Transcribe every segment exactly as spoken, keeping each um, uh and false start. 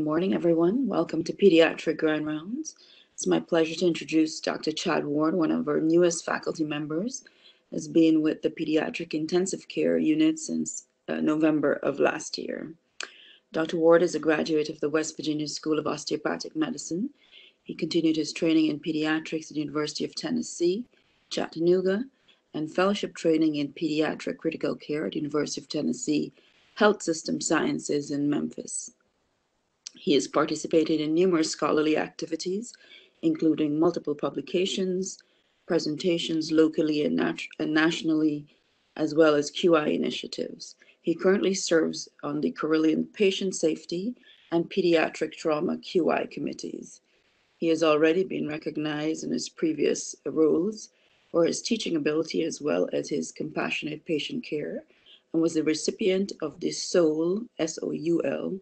Good morning, everyone. Welcome to Pediatric Grand Rounds. It's my pleasure to introduce Doctor Chad Ward, one of our newest faculty members, has been with the Pediatric Intensive Care Unit since uh, November of last year. Doctor Ward is a graduate of the West Virginia School of Osteopathic Medicine. He continued his training in pediatrics at the University of Tennessee, Chattanooga, and fellowship training in pediatric critical care at the University of Tennessee Health System Sciences in Memphis. He has participated in numerous scholarly activities, including multiple publications, presentations locally and, nat and nationally, as well as Q I initiatives. He currently serves on the Carilion Patient Safety and Pediatric Trauma Q I committees. He has already been recognized in his previous roles for his teaching ability as well as his compassionate patient care, and was a recipient of the SOUL, S O U L,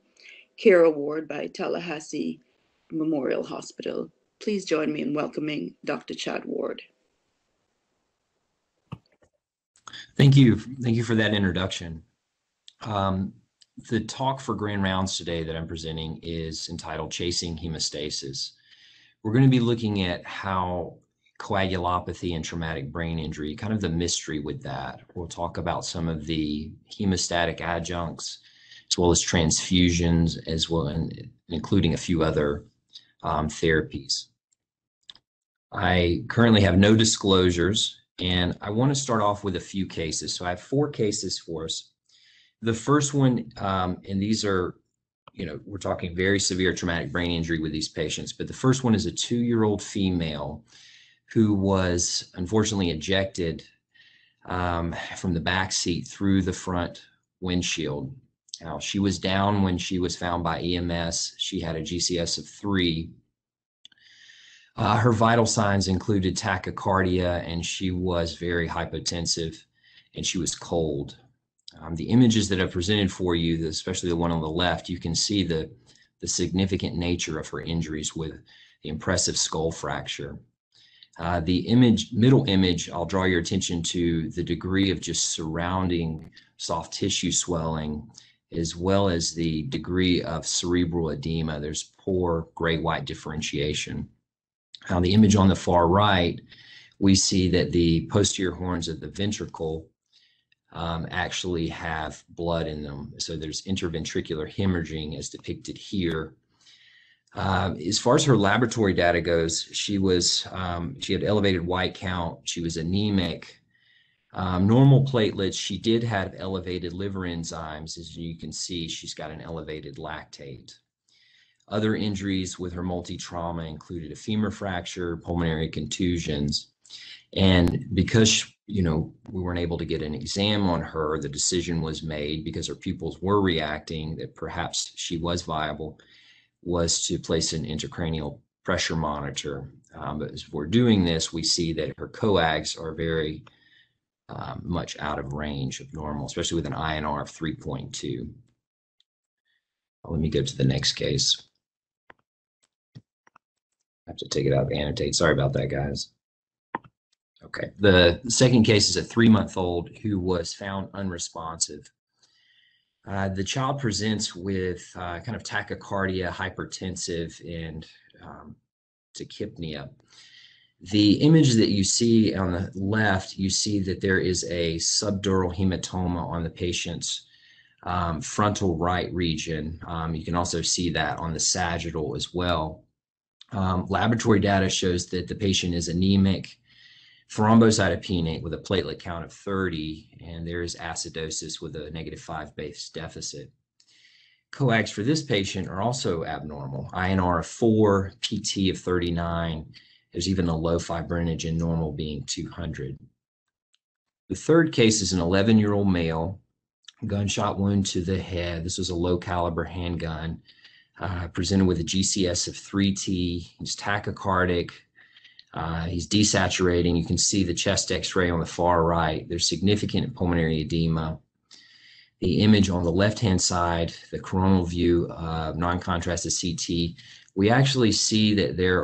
Care Award by Tallahassee Memorial Hospital. Please join me in welcoming Doctor Chad Ward. Thank you. Thank you for that introduction. Um, the talk for Grand Rounds today that I'm presenting is entitled Chasing Hemostasis. We're going to be looking at how coagulopathy and traumatic brain injury, kind of the mystery with that. We'll talk about some of the hemostatic adjuncts, as well as transfusions, as well, and including a few other um, therapies. I currently have no disclosures, and I want to start off with a few cases. So I have four cases for us. The first one, um, and these are, you know, we're talking very severe traumatic brain injury with these patients, but the first one is a two-year-old female who was unfortunately ejected um, from the back seat through the front windshield. Now, she was down when she was found by E M S. She had a G C S of three. Uh, her vital signs included tachycardia, and she was very hypotensive, and she was cold. Um, the images that I've presented for you, especially the one on the left, you can see the, the significant nature of her injuries with the impressive skull fracture. Uh, the image, middle image, I'll draw your attention to the degree of just surrounding soft tissue swelling, as well as the degree of cerebral edema. There's poor gray-white differentiation. On the image on the far right, we see that the posterior horns of the ventricle um, actually have blood in them. So there's interventricular hemorrhaging as depicted here. Uh, as far as her laboratory data goes, she was um, she had elevated white count. She was anemic. Um, normal platelets, she did have elevated liver enzymes. As you can see, she's got an elevated lactate. Other injuries with her multi-trauma included a femur fracture, pulmonary contusions. And because, you know, we weren't able to get an exam on her, the decision was made, because her pupils were reacting, that perhaps she was viable, was to place an intracranial pressure monitor. Um, but as we're doing this, we see that her coags are very Um, much out of range of normal, especially with an I N R of three point two. Let me go to the next case. I have to take it out of annotate. Sorry about that, guys. Okay, the second case is a three-month-old who was found unresponsive. Uh, the child presents with uh, kind of tachycardia, hypertensive, and um, tachypnea. The image that you see on the left, you see that there is a subdural hematoma on the patient's um, frontal right region. Um, you can also see that on the sagittal as well. Um, laboratory data shows that the patient is anemic, thrombocytopenic with a platelet count of thirty, and there is acidosis with a negative five base deficit. Coags for this patient are also abnormal, I N R of four, P T of thirty-nine, There's even a low fibrinogen, normal being two hundred. The third case is an eleven-year-old male, gunshot wound to the head. This was a low-caliber handgun, uh, presented with a G C S of three T. He's tachycardic. Uh, he's desaturating. You can see the chest X-ray on the far right. There's significant pulmonary edema. The image on the left-hand side, the coronal view, uh, non-contrasted C T, we actually see that there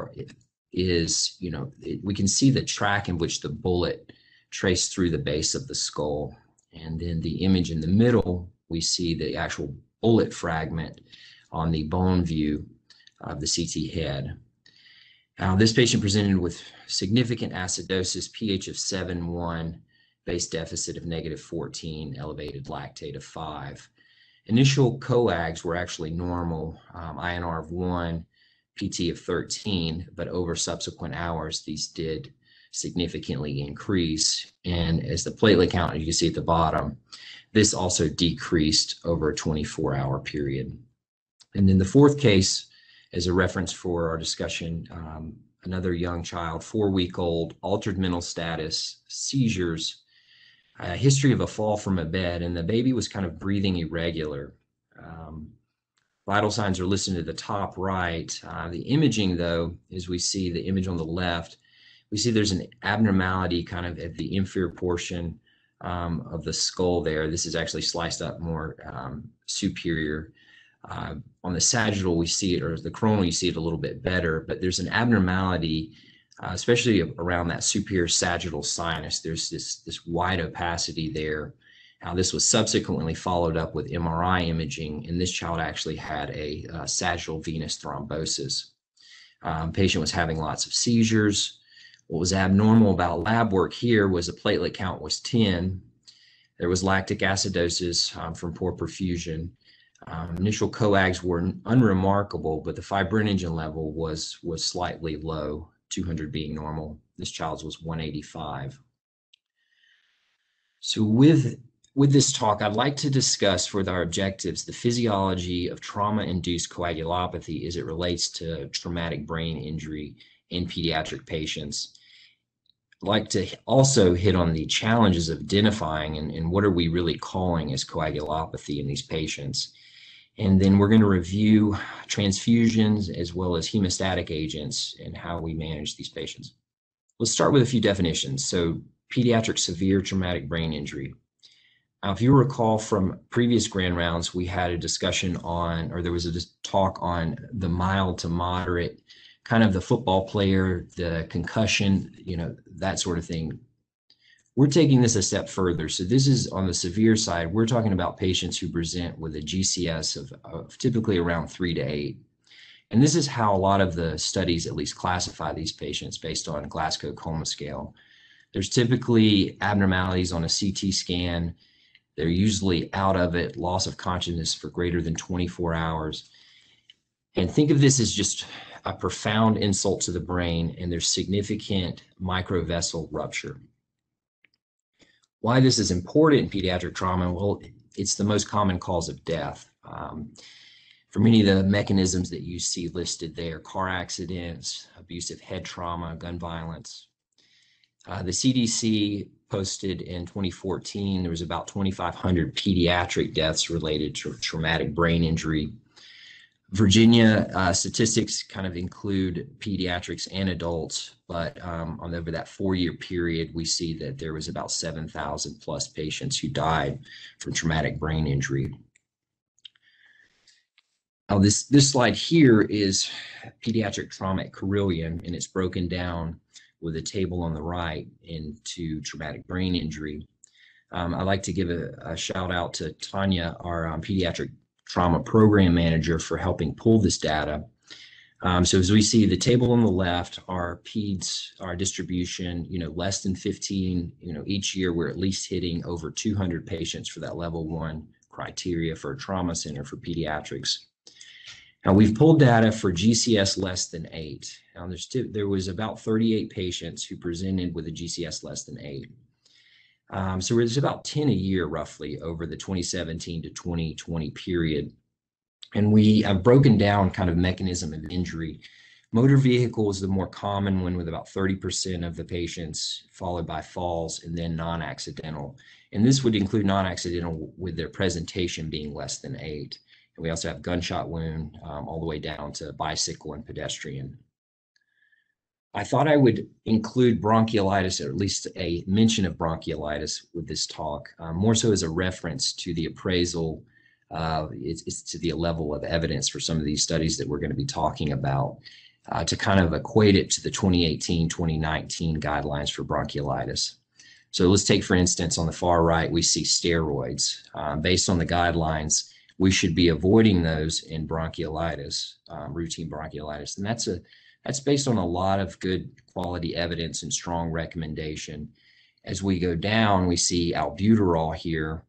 is, you know, it, we can see the track in which the bullet traced through the base of the skull. And then the image in the middle, we see the actual bullet fragment on the bone view of the C T head. Uh, this patient presented with significant acidosis, pH of seven point one, base deficit of negative fourteen, elevated lactate of five. Initial coags were actually normal, um, I N R of one, P T of thirteen, but over subsequent hours, these did significantly increase. And as the platelet count, you can see at the bottom, this also decreased over a twenty-four hour period. And then the fourth case, as a reference for our discussion, um, another young child, four week old, altered mental status, seizures, a history of a fall from a bed, and the baby was kind of breathing irregular. Um, vital signs are listed at the top right. Uh, the imaging, though, as we see the image on the left, we see there's an abnormality kind of at the inferior portion um, of the skull there. This is actually sliced up more um, superior. Uh, on the sagittal, we see it, or the coronal, you see it a little bit better, but there's an abnormality, uh, especially around that superior sagittal sinus. There's this, this wide opacity there. Now, uh, this was subsequently followed up with M R I imaging, and this child actually had a uh, sagittal venous thrombosis. Um, patient was having lots of seizures. What was abnormal about lab work here was the platelet count was ten. There was lactic acidosis um, from poor perfusion. Um, initial coags were unremarkable, but the fibrinogen level was was slightly low, two hundred being normal. This child's was one eighty-five. So with, with this talk, I'd like to discuss for our objectives the physiology of trauma-induced coagulopathy as it relates to traumatic brain injury in pediatric patients. I'd like to also hit on the challenges of identifying and, and what are we really calling as coagulopathy in these patients. And then we're going to review transfusions as well as hemostatic agents and how we manage these patients. Let's start with a few definitions. So pediatric severe traumatic brain injury. Now, if you recall from previous grand rounds, we had a discussion on, or there was a talk on the mild to moderate, kind of the football player, the concussion, you know, that sort of thing. We're taking this a step further. So this is on the severe side. We're talking about patients who present with a G C S of, of typically around three to eight. And this is how a lot of the studies at least classify these patients based on Glasgow Coma Scale. There's typically abnormalities on a C T scan. They're usually out of it, loss of consciousness for greater than twenty-four hours. And think of this as just a profound insult to the brain, and there's significant microvessel rupture. Why this is important in pediatric trauma? Well, it's the most common cause of death. Um, for many of the mechanisms that you see listed there, car accidents, abusive head trauma, gun violence. Uh, the C D C posted in twenty fourteen, there was about twenty-five hundred pediatric deaths related to traumatic brain injury. Virginia uh, statistics kind of include pediatrics and adults, but um, on over that four-year period, we see that there was about seven thousand plus patients who died from traumatic brain injury. Now, this, this slide here is pediatric trauma at Carilion, and it's broken down with a table on the right into traumatic brain injury. Um, I'd like to give a, a shout out to Tanya, our um, pediatric trauma program manager, for helping pull this data. Um, so as we see the table on the left, our peds, our distribution, you know, less than fifteen, you know, each year we're at least hitting over two hundred patients for that level one criteria for a trauma center for pediatrics. Now we've pulled data for G C S less than eight. Now there's two, there was about thirty-eight patients who presented with a G C S less than eight. Um, so there's about ten a year roughly over the twenty seventeen to twenty twenty period. And we have broken down kind of mechanism of injury. Motor vehicle is the more common one with about thirty percent of the patients, followed by falls and then non-accidental. And this would include non-accidental with their presentation being less than eight. And we also have gunshot wound um, all the way down to bicycle and pedestrian. I thought I would include bronchiolitis, or at least a mention of bronchiolitis with this talk, um, more so as a reference to the appraisal. Uh, it's, it's to the level of evidence for some of these studies that we're going to be talking about, uh, to kind of equate it to the twenty eighteen twenty nineteen guidelines for bronchiolitis. So let's take, for instance, on the far right, we see steroids. Um, based on the guidelines, we should be avoiding those in bronchiolitis, um, routine bronchiolitis. And that's a that's based on a lot of good quality evidence and strong recommendation. As we go down, we see albuterol here,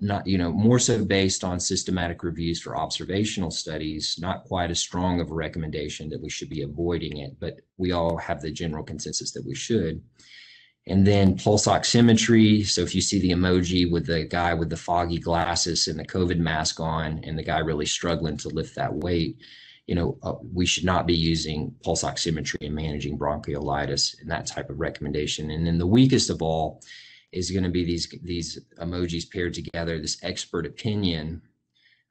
not, you know, more so based on systematic reviews for observational studies, not quite as strong of a recommendation that we should be avoiding it, but we all have the general consensus that we should. And then pulse oximetry. So if you see the emoji with the guy with the foggy glasses and the COVID mask on, and the guy really struggling to lift that weight, you know, uh, we should not be using pulse oximetry in managing bronchiolitis and that type of recommendation. And then the weakest of all is going to be these these emojis paired together, this expert opinion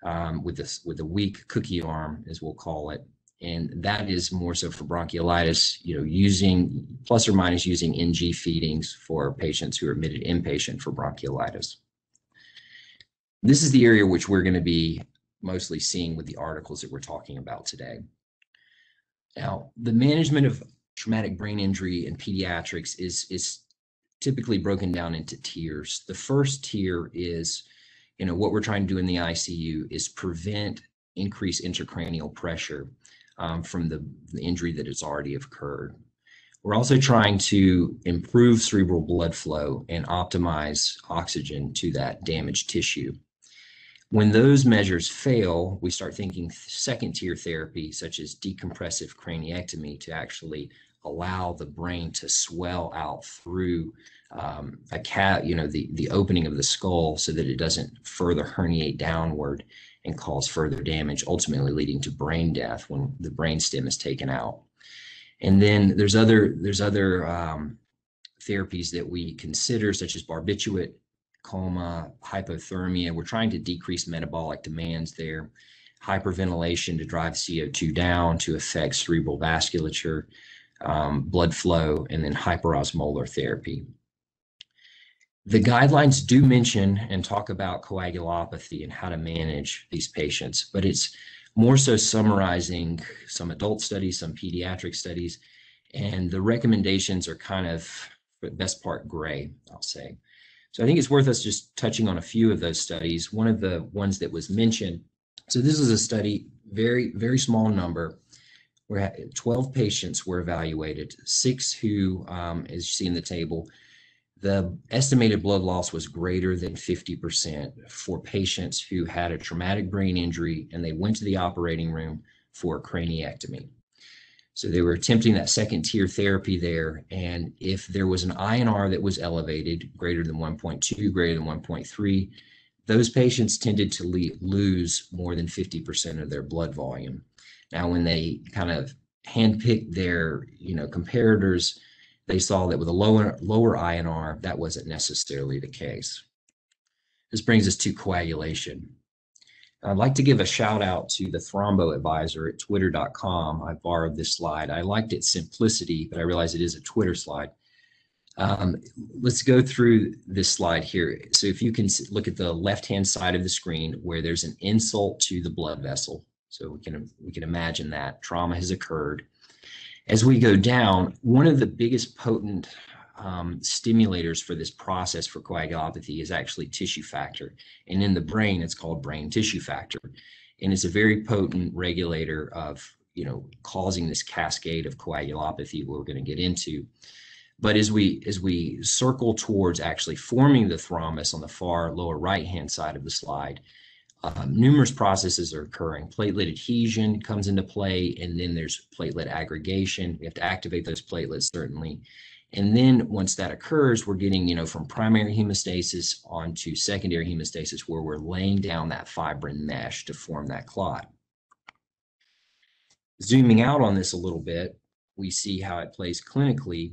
um, with this with a weak cookie arm, as we'll call it. And that is more so for bronchiolitis, you know, using plus or minus using N G feedings for patients who are admitted inpatient for bronchiolitis. This is the area which we're going to be mostly seeing with the articles that we're talking about today. Now, the management of traumatic brain injury in pediatrics is is typically broken down into tiers. The first tier is, you know, what we're trying to do in the I C U is prevent increased intracranial pressure um, from the, the injury that has already occurred. We're also trying to improve cerebral blood flow and optimize oxygen to that damaged tissue. When those measures fail, we start thinking second tier therapy, such as decompressive craniectomy, to actually allow the brain to swell out through um, a cat, you know, the, the opening of the skull so that it doesn't further herniate downward and cause further damage, ultimately leading to brain death when the brain stem is taken out. And then there's other, there's other um, therapies that we consider, such as barbiturate, coma, hypothermia. We're trying to decrease metabolic demands there, hyperventilation to drive C O two down to affect cerebral vasculature, Um, blood flow, and then hyperosmolar therapy. The guidelines do mention and talk about coagulopathy and how to manage these patients, but it's more so summarizing some adult studies, some pediatric studies, and the recommendations are kind of, for the best part, gray, I'll say. So I think it's worth us just touching on a few of those studies. One of the ones that was mentioned, so this is a study, very, very small number, where twelve patients were evaluated, six who, um, as you see in the table, the estimated blood loss was greater than fifty percent for patients who had a traumatic brain injury and they went to the operating room for a craniectomy. So they were attempting that second tier therapy there. And if there was an I N R that was elevated, greater than one point two, greater than one point three, those patients tended to le- lose more than fifty percent of their blood volume. Now, when they kind of handpicked their, you know, comparators, they saw that with a lower, lower I N R, that wasn't necessarily the case. This brings us to coagulation. I'd like to give a shout out to the Thrombo Advisor at twitter dot com. I borrowed this slide. I liked its simplicity, but I realize it is a Twitter slide. Um, let's go through this slide here. So if you can look at the left-hand side of the screen where there's an insult to the blood vessel. So we can, we can imagine that trauma has occurred. As we go down, one of the biggest potent um, stimulators for this process for coagulopathy is actually tissue factor. And in the brain, it's called brain tissue factor. And it's a very potent regulator of, you know, causing this cascade of coagulopathy we're going to get into. But as we, as we circle towards actually forming the thrombus on the far lower right-hand side of the slide, Um, numerous processes are occurring. Platelet adhesion comes into play, and then there's platelet aggregation. We have to activate those platelets, certainly. And then once that occurs, we're getting, you know, from primary hemostasis onto secondary hemostasis, where we're laying down that fibrin mesh to form that clot. Zooming out on this a little bit, we see how it plays clinically.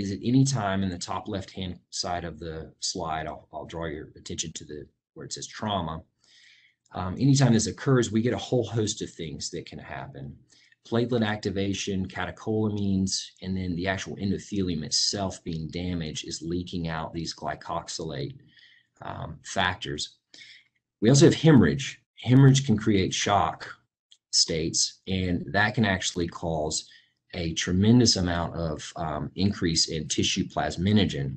Is at any time in the top left-hand side of the slide, I'll, I'll draw your attention to the where it says trauma. Um, anytime this occurs, we get a whole host of things that can happen. Platelet activation, catecholamines, and then the actual endothelium itself being damaged is leaking out these glycoxylate um, factors. We also have hemorrhage. Hemorrhage can create shock states, and that can actually cause a tremendous amount of um, increase in tissue plasminogen.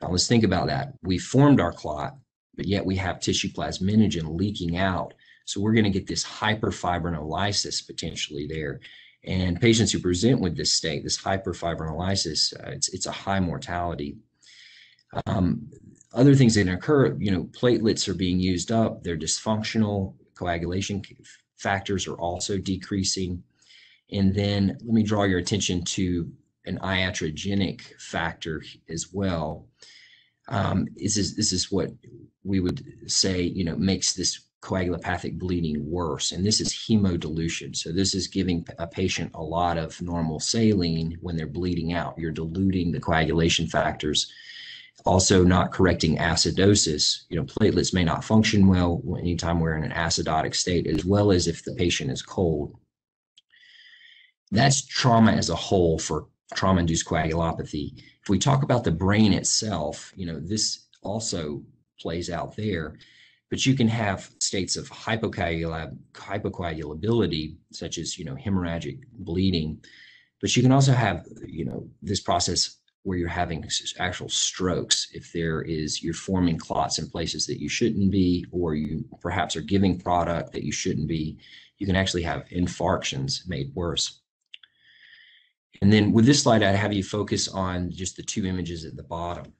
Now let's think about that. We formed our clot. but yet we have tissue plasminogen leaking out. So we're going to get this hyperfibrinolysis potentially there. And patients who present with this state, this hyperfibrinolysis, uh, it's, it's a high mortality. Um, other things that occur, you know, platelets are being used up, they're dysfunctional, coagulation factors are also decreasing. And then let me draw your attention to an iatrogenic factor as well. Um, this is, this is what we would say, you know, makes this coagulopathic bleeding worse, and this is hemodilution. So this is giving a patient a lot of normal saline when they're bleeding out. You're diluting the coagulation factors. Also not correcting acidosis. You know, platelets may not function well anytime we're in an acidotic state, as well as if the patient is cold. That's trauma as a whole for trauma-induced coagulopathy. If we talk about the brain itself, you know, this also plays out there. But you can have states of hypocoagulab hypocoagulability, such as, you know, hemorrhagic bleeding. But you can also have, you know, this process where you're having actual strokes. If there is, you're forming clots in places that you shouldn't be, or you perhaps are giving product that you shouldn't be, you can actually have infarctions made worse. And then with this slide, I have you focus on just the two images at the bottom.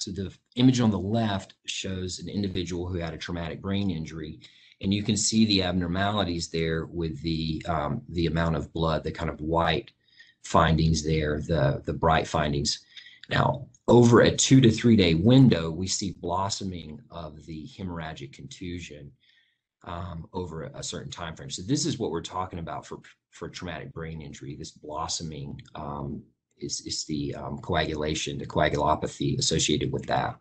So the image on the left shows an individual who had a traumatic brain injury, and you can see the abnormalities there with the, um, the amount of blood, the kind of white findings there, the, the bright findings. Now, over a two to three day window, we see blossoming of the hemorrhagic contusion um, over a certain time frame. So this is what we're talking about for, for traumatic brain injury. This blossoming um, is, is the um, coagulation, the coagulopathy associated with that.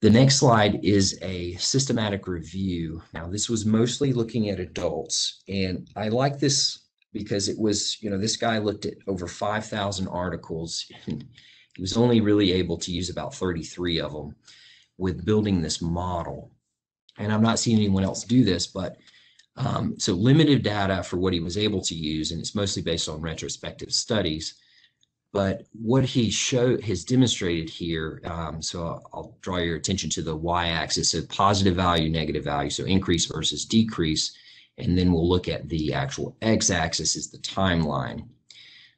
The next slide is a systematic review. Now, this was mostly looking at adults, and I like this because it was, you know, this guy looked at over five thousand articles, and he was only really able to use about thirty-three of them with building this model. And I'm not seeing anyone else do this, but um, so limited data for what he was able to use, and it's mostly based on retrospective studies. But what he showed, has demonstrated here, um, so I'll, I'll draw your attention to the y-axis, so positive value, negative value, so increase versus decrease. And then we'll look at the actual x-axis is the timeline.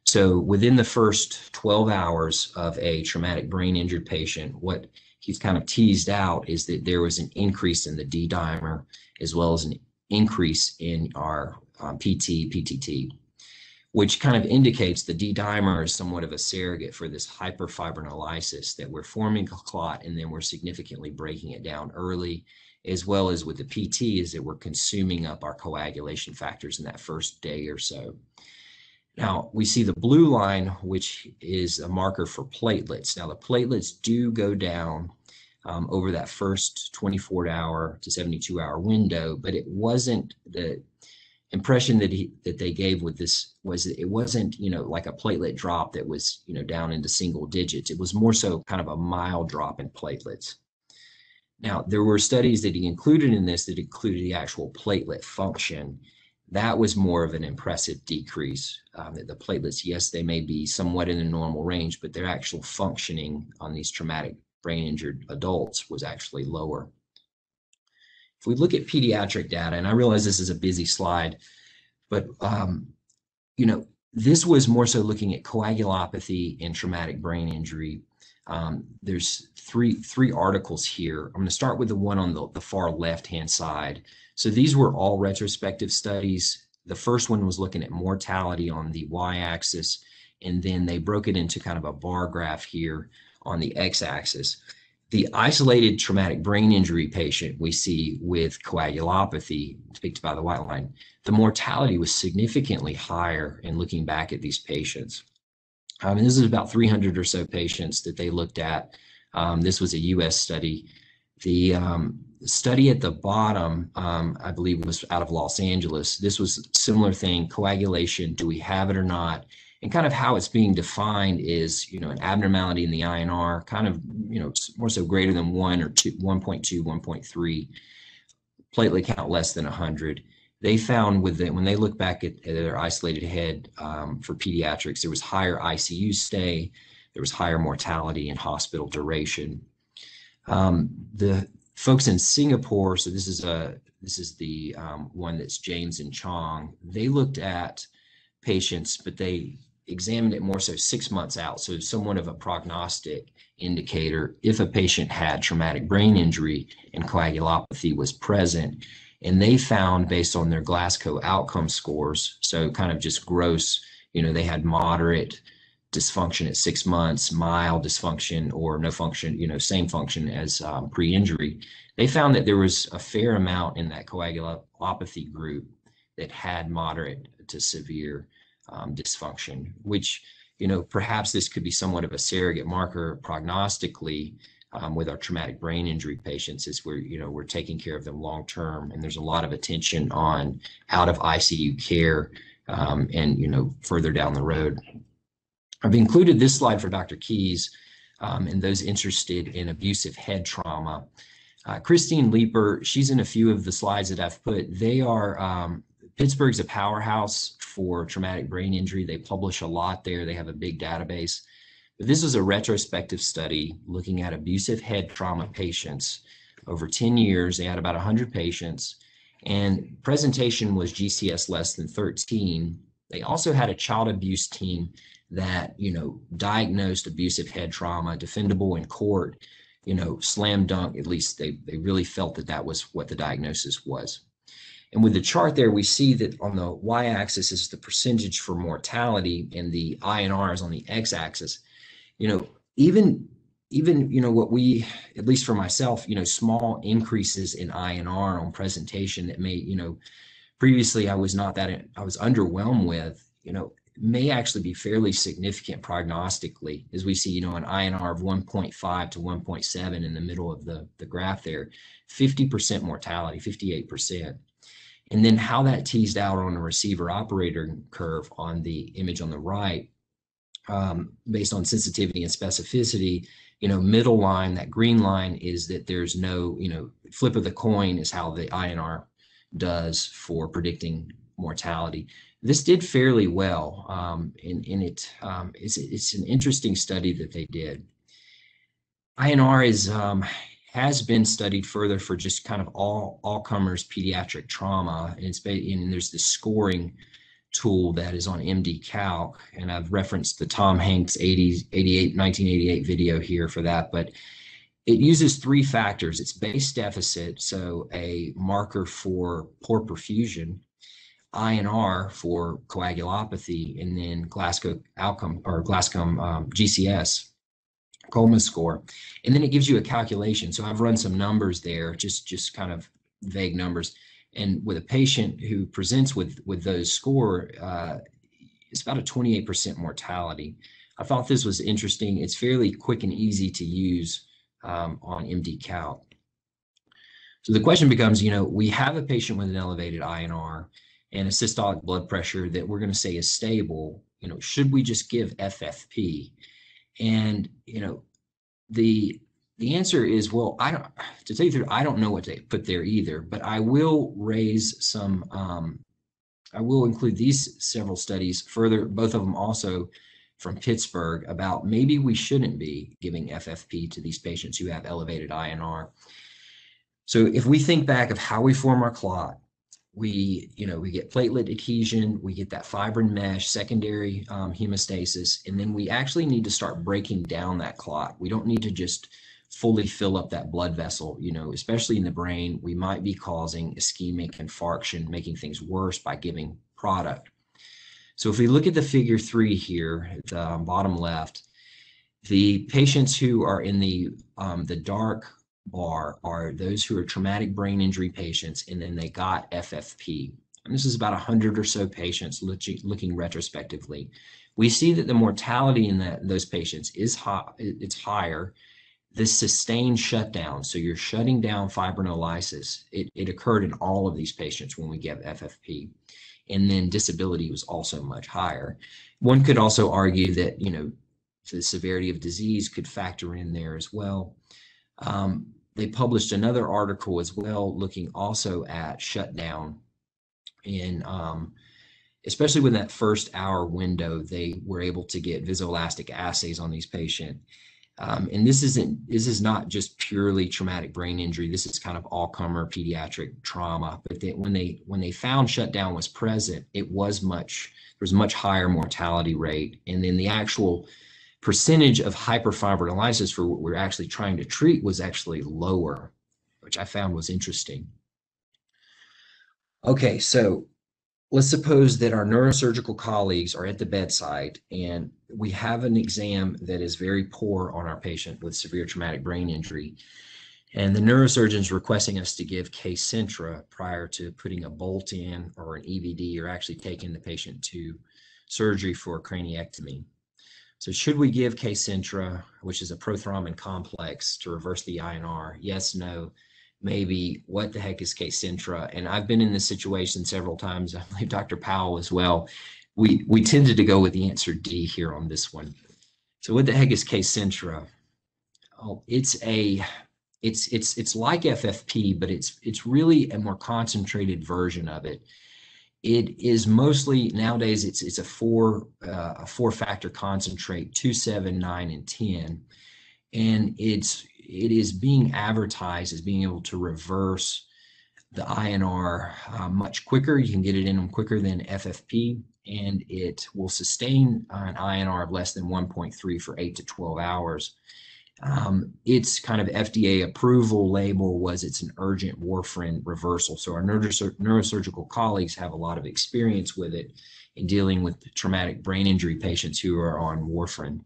So within the first twelve hours of a traumatic brain injured patient, what he's kind of teased out is that there was an increase in the D-dimer as well as an increase in our um, P T, P T T, which kind of indicates the D-dimer is somewhat of a surrogate for this hyperfibrinolysis, that we're forming a clot and then we're significantly breaking it down early, as well as with the P T is that we're consuming up our coagulation factors in that first day or so. Now we see the blue line, which is a marker for platelets. Now the platelets do go down um, over that first twenty-four hour to seventy-two hour window, but it wasn't the impression that he, that they gave with this was that it wasn't, you know, like a platelet drop that was, you know, down into single digits. It was more so kind of a mild drop in platelets. Now, there were studies that he included in this that included the actual platelet function. That was more of an impressive decrease. Um, the platelets, yes, they may be somewhat in the normal range, but their actual functioning on these traumatic brain injured adults was actually lower. If we look at pediatric data, and I realize this is a busy slide, but, um, you know, this was more so looking at coagulopathy and traumatic brain injury. Um, there's three three articles here. I'm going to start with the one on the, the far left-hand side. So these were all retrospective studies. The first one was looking at mortality on the y-axis, and then they broke it into kind of a bar graph here on the x-axis. The isolated traumatic brain injury patient we see with coagulopathy, depicted by the white line, the mortality was significantly higher in looking back at these patients. Um, and this is about three hundred or so patients that they looked at. Um, this was a U S study. The um, study at the bottom, um, I believe, was out of Los Angeles. This was a similar thing, coagulation, do we have it or not? And kind of how it's being defined is, you know, an abnormality in the I N R, kind of, you know, more so greater than one or two, one point two, one point three, platelet count less than one hundred. They found with the, when they look back at, at their isolated head um, for pediatrics, there was higher I C U stay, there was higher mortality and hospital duration. Um, the folks in Singapore, so this is a this is the um, one that's James and Chong. They looked at patients, but they examined it more so six months out, so somewhat of a prognostic indicator if a patient had traumatic brain injury and coagulopathy was present. And they found, based on their Glasgow outcome scores, so kind of just gross, you know, they had moderate dysfunction at six months, mild dysfunction or no function, you know, same function as um, pre-injury. They found that there was a fair amount in that coagulopathy group that had moderate to severe um, dysfunction, which, you know, perhaps this could be somewhat of a surrogate marker prognostically um, with our traumatic brain injury patients, is where, you know, we're taking care of them long-term. And there's a lot of attention on out of I C U care um, and, you know, further down the road. I've included this slide for Doctor Keys um, and those interested in abusive head trauma. Uh, Christine Leeper, she's in a few of the slides that I've put. They are, um, Pittsburgh's a powerhouse for traumatic brain injury. They publish a lot there. They have a big database. But this is a retrospective study looking at abusive head trauma patients over ten years. They had about one hundred patients, and presentation was G C S less than thirteen. They also had a child abuse team that, you know, diagnosed abusive head trauma, defendable in court, you know, slam dunk. At least they, they really felt that that was what the diagnosis was. And with the chart there, we see that on the y-axis is the percentage for mortality, and the I N R is on the x-axis. You know, even, even, you know, what we, at least for myself, you know, small increases in I N R on presentation that may, you know, previously I was not that, I was underwhelmed with, you know, may actually be fairly significant prognostically, as we see, you know, an I N R of one point five to one point seven in the middle of the, the graph there, fifty percent mortality, fifty-eight percent. And then how that teased out on a receiver operator curve on the image on the right, um, based on sensitivity and specificity, you know, middle line, that green line is that there's no, you know, flip of the coin is how the I N R does for predicting mortality. This did fairly well, um, and, and it, um, it's, it's an interesting study that they did. I N R is, um, has been studied further for just kind of all, all comers pediatric trauma, and it's been, and there's this scoring tool that is on M D Calc, and I've referenced the Tom Hanks nineteen eighty-eight video here for that, but it uses three factors. It's base deficit, so a marker for poor perfusion, I N R for coagulopathy, and then Glasgow outcome or Glasgow um, G C S Coleman score. And then it gives you a calculation. So I've run some numbers there, just just kind of vague numbers. And with a patient who presents with with those score, uh, it's about a twenty-eight percent mortality. I thought this was interesting. It's fairly quick and easy to use um, on M D Calc. So the question becomes, you know, we have a patient with an elevated I N R and a systolic blood pressure that we're going to say is stable. You know, should we just give F F P? And, you know, the the answer is, well, I don't, to tell you the truth, I don't know what they put there either, but I will raise some, um, I will include these several studies further, both of them also from Pittsburgh, about maybe we shouldn't be giving F F P to these patients who have elevated I N R. So if we think back of how we form our clot, we, you know, we get platelet adhesion, we get that fibrin mesh, secondary um, hemostasis, and then we actually need to start breaking down that clot. We don't need to just fully fill up that blood vessel, you know, especially in the brain. We might be causing ischemic infarction, making things worse by giving product. So if we look at the figure three here, at the bottom left, the patients who are in the, um, the dark bar are those who are traumatic brain injury patients, and then they got F F P. And this is about one hundred or so patients looking, looking retrospectively. We see that the mortality in that, those patients is high, it's higher. This sustained shutdown, so you're shutting down fibrinolysis, it, it occurred in all of these patients when we give F F P. And then disability was also much higher. One could also argue that, you know, the severity of disease could factor in there as well. Um, They published another article as well, looking also at shutdown. And um, especially with that first hour window, they were able to get viscoelastic assays on these patients. Um, and this isn't, this is not just purely traumatic brain injury. This is kind of all-comer pediatric trauma. But they, when they when they found shutdown was present, it was much, there was much higher mortality rate. And then the actual percentage of hyperfibrinolysis for what we're actually trying to treat was actually lower, which I found was interesting. Okay, so let's suppose that our neurosurgical colleagues are at the bedside and we have an exam that is very poor on our patient with severe traumatic brain injury, and the neurosurgeon's requesting us to give Kcentra prior to putting a bolt in or an E V D or actually taking the patient to surgery for a craniectomy. So should we give Kcentra, which is a prothrombin complex, to reverse the I N R? Yes, no, maybe. What the heck is Kcentra? And I've been in this situation several times. I believe Doctor Powell as well. We, we tended to go with the answer D here on this one. So what the heck is Kcentra? Oh, it's a, it's, it's, it's like F F P, but it's, it's really a more concentrated version of it. It is mostly nowadays, it's, it's a four, uh, a four factor concentrate, two, seven, nine, and ten. And it's, it is being advertised as being able to reverse the I N R uh, much quicker. You can get it in them quicker than F F P, and it will sustain an I N R of less than one point three for eight to twelve hours. Um, its kind of F D A approval label was it's an urgent warfarin reversal. So our neurosur neurosurgical colleagues have a lot of experience with it in dealing with traumatic brain injury patients who are on warfarin.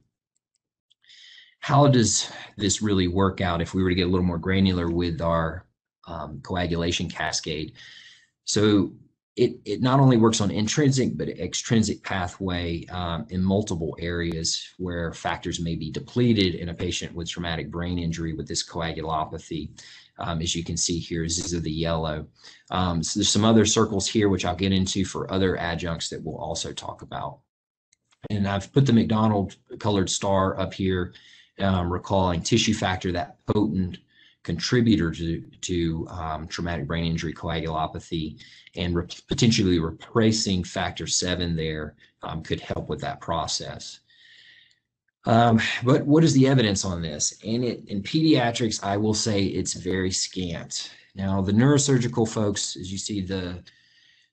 How does this really work out if we were to get a little more granular with our um, coagulation cascade? So it, it not only works on intrinsic, but extrinsic pathway um, in multiple areas where factors may be depleted in a patient with traumatic brain injury with this coagulopathy. Um, as you can see here, these are the yellow. Um, so there's some other circles here, which I'll get into for other adjuncts that we'll also talk about. And I've put the McDonald colored star up here. Um, recalling tissue factor, that potent contributor to, to um, traumatic brain injury coagulopathy, and re potentially replacing factor seven there um, could help with that process. Um, but what is the evidence on this? And it, in pediatrics, I will say it's very scant. Now, the neurosurgical folks, as you see the,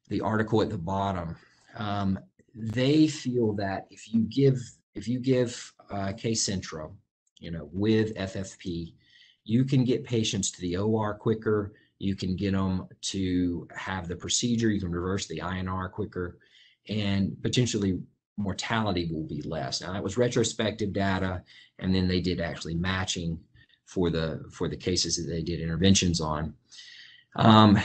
the article at the bottom, um, they feel that if you give, if you give uh, Kcentra, you know, with F F P, you can get patients to the O R quicker, you can get them to have the procedure, you can reverse the I N R quicker, and potentially mortality will be less. Now, that was retrospective data, and then they did actually matching for the, for the cases that they did interventions on. Um,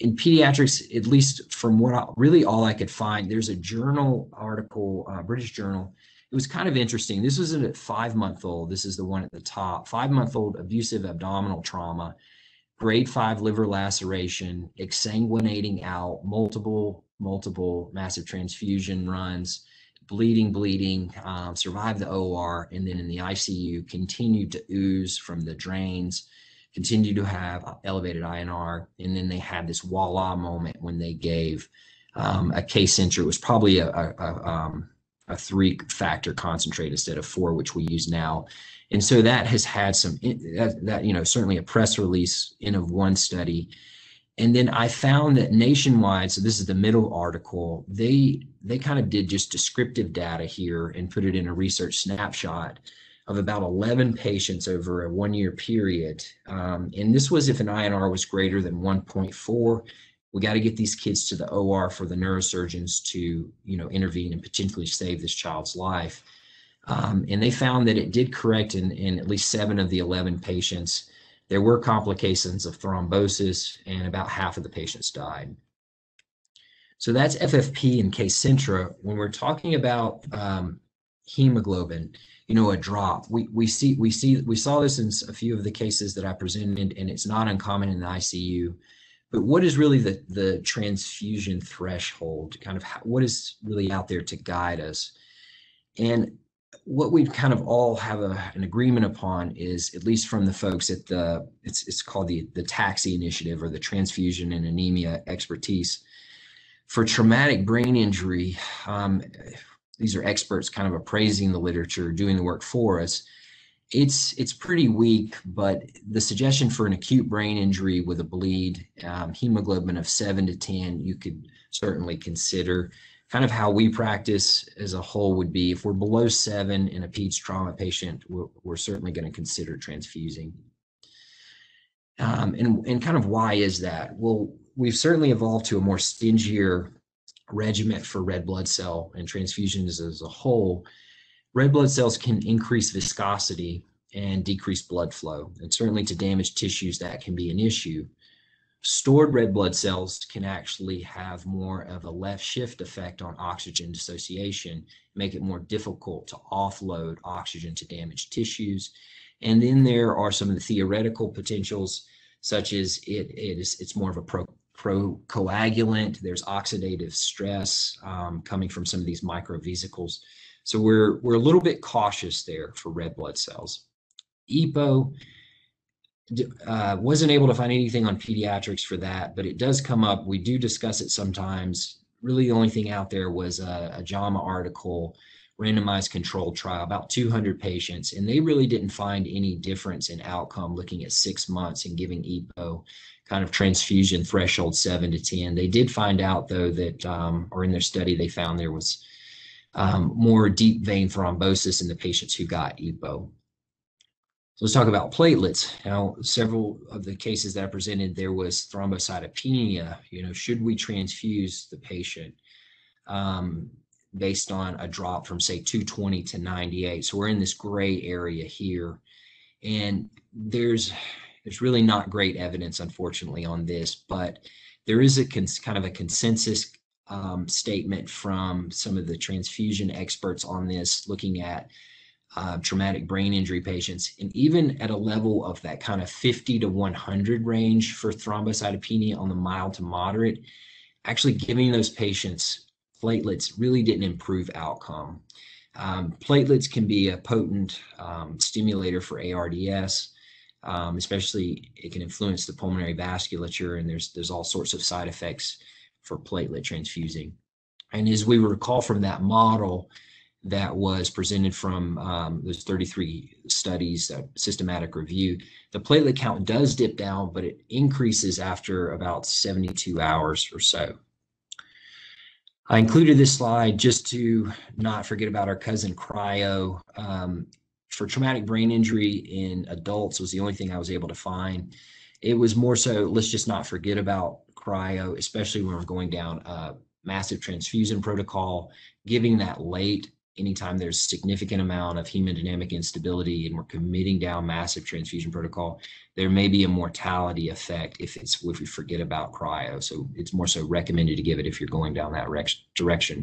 in pediatrics, at least from what I, really all I could find, there's a journal article, uh, British Journal. It was kind of interesting. This was a five-month-old. This is the one at the top. Five-month-old abusive abdominal trauma, grade five liver laceration, exsanguinating out, multiple, multiple massive transfusion runs, bleeding, bleeding, um, survived the O R, and then in the I C U, continued to ooze from the drains, continued to have elevated I N R, and then they had this voila moment when they gave um, a Kcentra. It was probably a... a, a um, a three factor concentrate instead of four, which we use now. And so that has had some, that, that, you know, certainly a press release in of one study. And then I found that nationwide, so this is the middle article, they, they kind of did just descriptive data here and put it in a research snapshot of about eleven patients over a one year period. Um, and this was if an I N R was greater than one point four. We got to get these kids to the O R for the neurosurgeons to, you know, intervene and potentially save this child's life. Um, and they found that it did correct in, in at least seven of the eleven patients. There were complications of thrombosis, and about half of the patients died. So that's F F P and Kcentra. When we're talking about um, hemoglobin, you know, a drop, we we see we see we saw this in a few of the cases that I presented, and it's not uncommon in the I C U. But what is really the, the transfusion threshold, kind of how, what is really out there to guide us? And what we kind of all have a, an agreement upon is, at least from the folks at the, it's, it's called the, the TAXI Initiative, or the Transfusion and Anemia Expertise. For traumatic brain injury, um, these are experts kind of appraising the literature, doing the work for us. It's it's pretty weak, but the suggestion for an acute brain injury with a bleed, um, hemoglobin of seven to ten, you could certainly consider. Kind of how we practice as a whole would be if we're below seven in a P E D S trauma patient, we're, we're certainly going to consider transfusing. Um, and, and kind of why is that? Well, we've certainly evolved to a more stingier regimen for red blood cell and transfusions as a whole. Red blood cells can increase viscosity and decrease blood flow, and certainly to damaged tissues that can be an issue. Stored red blood cells can actually have more of a left shift effect on oxygen dissociation, make it more difficult to offload oxygen to damaged tissues. And then there are some of the theoretical potentials, such as it, it is, it's more of a pro, procoagulant. There's oxidative stress um, coming from some of these microvesicles. So we're, we're a little bit cautious there for red blood cells. E P O, Uh, wasn't able to find anything on pediatrics for that, but it does come up. We do discuss it sometimes. Really, the only thing out there was a, a JAMA article, randomized controlled trial, about two hundred patients, and they really didn't find any difference in outcome looking at six months and giving E P O, kind of transfusion threshold seven to ten. They did find out, though, that, um, or in their study, they found there was um, more deep vein thrombosis in the patients who got E P O. So let's talk about platelets. Now, several of the cases that I presented, there was thrombocytopenia. You know, should we transfuse the patient um, based on a drop from, say, two twenty to ninety-eight? So we're in this gray area here. And there's, there's really not great evidence, unfortunately, on this, but there is a kind of a consensus um, statement from some of the transfusion experts on this, looking at Uh, traumatic brain injury patients, and even at a level of that kind of fifty to one hundred range for thrombocytopenia on the mild to moderate, actually giving those patients platelets really didn't improve outcome. Um, platelets can be a potent um, stimulator for A R D S, um, especially it can influence the pulmonary vasculature, and there's, there's all sorts of side effects for platelet transfusing. And as we recall from that model, that was presented from um, those thirty-three studies, uh, systematic review, the platelet count does dip down, but it increases after about seventy-two hours or so. I included this slide just to not forget about our cousin cryo. Um, for traumatic brain injury in adults was the only thing I was able to find. It was more so, let's just not forget about cryo, especially when we're going down a massive transfusion protocol, giving that late. Anytime there's significant amount of hemodynamic instability and we're committing down massive transfusion protocol, there may be a mortality effect if it's if we forget about cryo. So it's more so recommended to give it if you're going down that direction.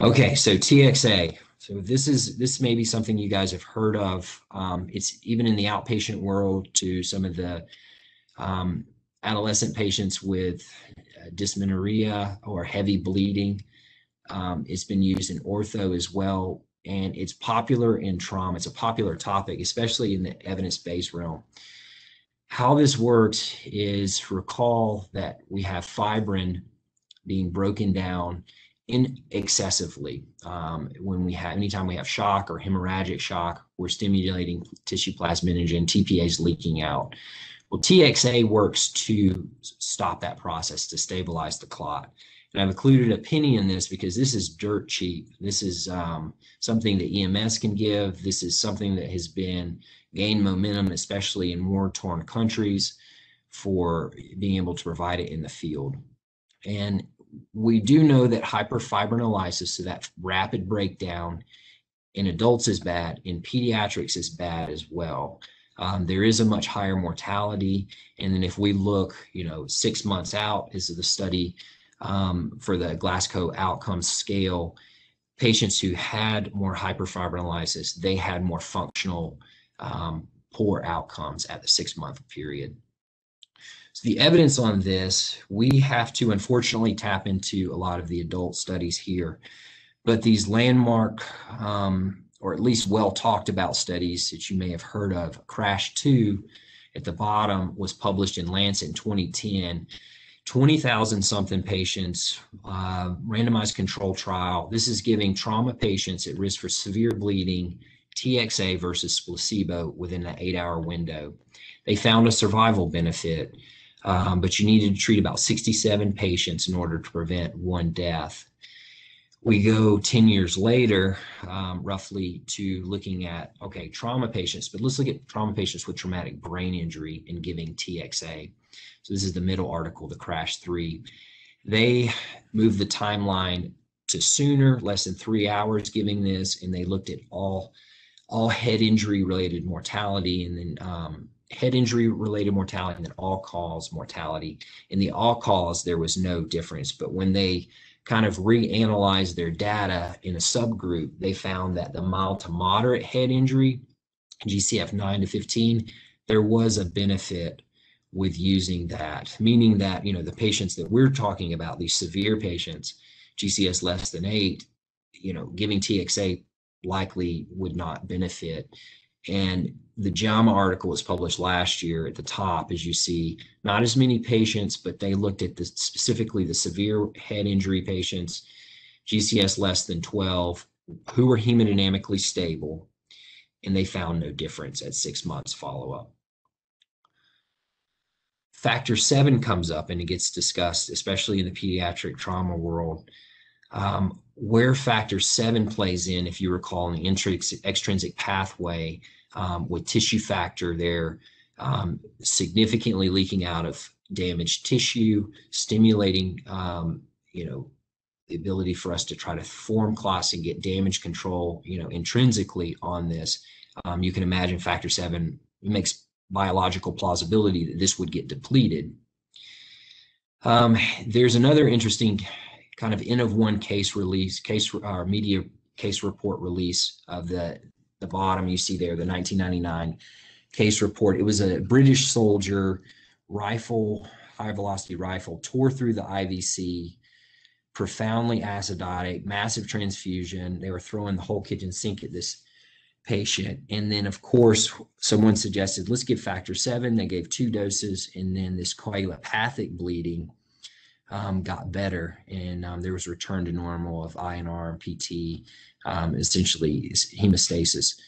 Okay, so T X A. So this is this may be something you guys have heard of. Um, it's even in the outpatient world to some of the um, adolescent patients with uh, dysmenorrhea or heavy bleeding. Um, it's been used in ortho as well, and it's popular in trauma. It's a popular topic, especially in the evidence-based realm. How this works is, recall that we have fibrin being broken down in excessively. Um, when we have, anytime we have shock or hemorrhagic shock, we're stimulating tissue plasminogen, T P A is leaking out. Well, T X A works to stop that process, to stabilize the clot. And I've included a penny in this because this is dirt cheap. This is um, something that E M S can give. This is something that has been gained momentum, especially in war-torn countries, for being able to provide it in the field. And we do know that hyperfibrinolysis, so that rapid breakdown in adults is bad, in pediatrics is bad as well. Um, there is a much higher mortality. And then if we look, you know, six months out is the study, Um, for the Glasgow outcomes scale, patients who had more hyperfibrinolysis, they had more functional um, poor outcomes at the six-month period. So the evidence on this, we have to unfortunately tap into a lot of the adult studies here, but these landmark um, or at least well talked about studies that you may have heard of, CRASH two at the bottom was published in Lancet in twenty ten. twenty thousand something patients, uh, randomized control trial. This is giving trauma patients at risk for severe bleeding T X A versus placebo within the eight-hour window. They found a survival benefit, um, but you needed to treat about sixty-seven patients in order to prevent one death. We go ten years later, um, roughly, to looking at, okay, trauma patients, but let's look at trauma patients with traumatic brain injury and giving T X A. So this is the middle article, the CRASH three. They moved the timeline to sooner, less than three hours giving this, and they looked at all, all head injury related mortality, and then um, head injury related mortality, and then all cause mortality. In the all cause, there was no difference, but when they kind of reanalyzed their data in a subgroup, they found that the mild to moderate head injury, G C S nine to fifteen, there was a benefit with using that, meaning that, you know, the patients that we're talking about, these severe patients, G C S less than eight, you know, giving T X A likely would not benefit. And the JAMA article was published last year. At the top, as you see, not as many patients, but they looked at the, specifically the severe head injury patients, G C S less than twelve, who were hemodynamically stable, and they found no difference at six months follow-up. Factor seven comes up, and it gets discussed, especially in the pediatric trauma world. Um, where factor seven plays in, if you recall, in the intrinsic, extrinsic pathway, um, with tissue factor there um, significantly leaking out of damaged tissue, stimulating, um, you know, the ability for us to try to form clots and get damage control, you know, intrinsically on this. Um, you can imagine factor seven makes biological plausibility that this would get depleted. Um, there's another interesting kind of end of one case release, case or uh, media case report release of the, the bottom you see there, the nineteen ninety-nine case report. It was a British soldier, rifle, high velocity rifle, tore through the I V C, profoundly acidotic, massive transfusion. They were throwing the whole kitchen sink at this patient. And then, of course, someone suggested, let's give factor seven. They gave two doses, and then this coagulopathic bleeding Um, got better, and um, there was return to normal of I N R and P T, um, essentially hemostasis.